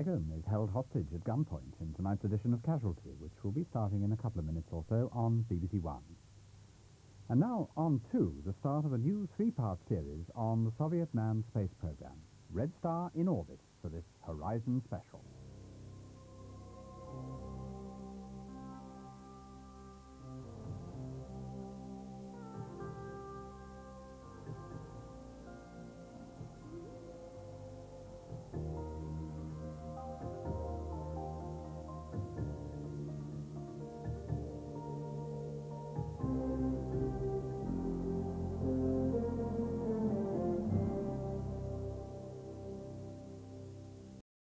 Meghan is held hostage at gunpoint in tonight's edition of Casualty, which will be starting in a couple of minutes or so on BBC One. And now on to the start of a new three-part series on the Soviet manned space program, Red Star in Orbit, for this Horizon special.